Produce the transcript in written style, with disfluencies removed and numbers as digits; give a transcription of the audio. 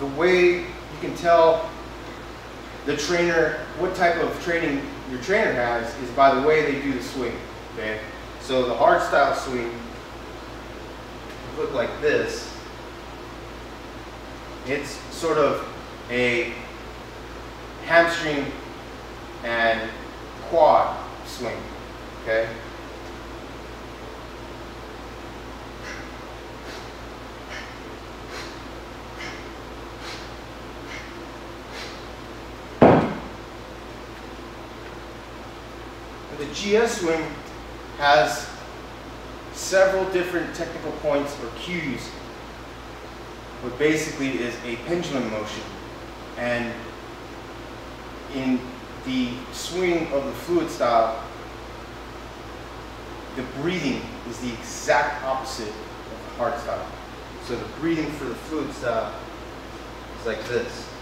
the way you can tell the trainer, what type of training your trainer has, is by the way they do the swing, okay? So the hard style swing look like this. It's sort of a hamstring and quad swing, okay? The GS swing has several different technical points or cues, but basically is a pendulum motion. And in the swing of the fluid style, the breathing is the exact opposite of the hard style. So the breathing for the fluid style is like this.